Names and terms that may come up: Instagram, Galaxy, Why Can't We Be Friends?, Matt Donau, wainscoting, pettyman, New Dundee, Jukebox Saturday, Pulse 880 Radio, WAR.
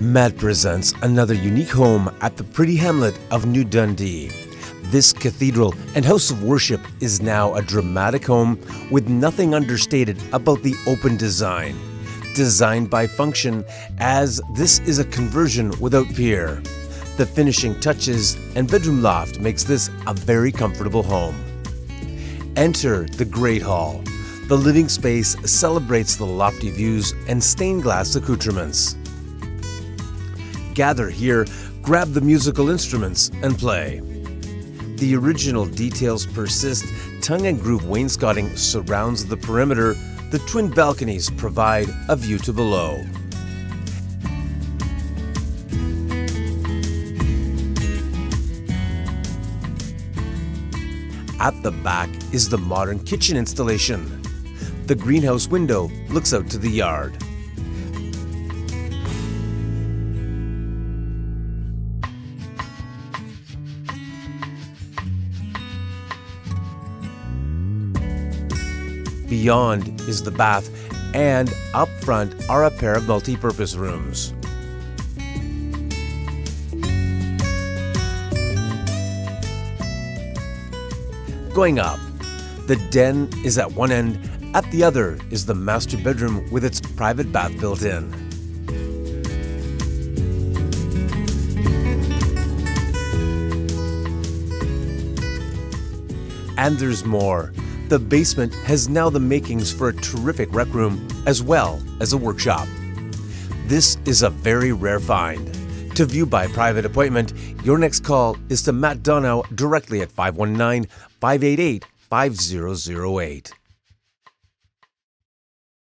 Matt presents another unique home at the pretty hamlet of New Dundee. This cathedral and house of worship is now a dramatic home with nothing understated about the open design. Designed by function, as this is a conversion without peer. The finishing touches and bedroom loft makes this a very comfortable home. Enter the Great Hall. The living space celebrates the lofty views and stained glass accoutrements. Gather here, grab the musical instruments and play. The original details persist. Tongue and groove wainscoting surrounds the perimeter. The twin balconies provide a view to below. At the back is the modern kitchen installation. The greenhouse window looks out to the yard. Beyond is the bath, and up front are a pair of multi-purpose rooms. Going up, the den is at one end, at the other is the master bedroom with its private bath built in. And there's more. The basement has now the makings for a terrific rec room as well as a workshop. This is a very rare find. To view by private appointment, your next call is to Matt Donau directly at 519-588-5008.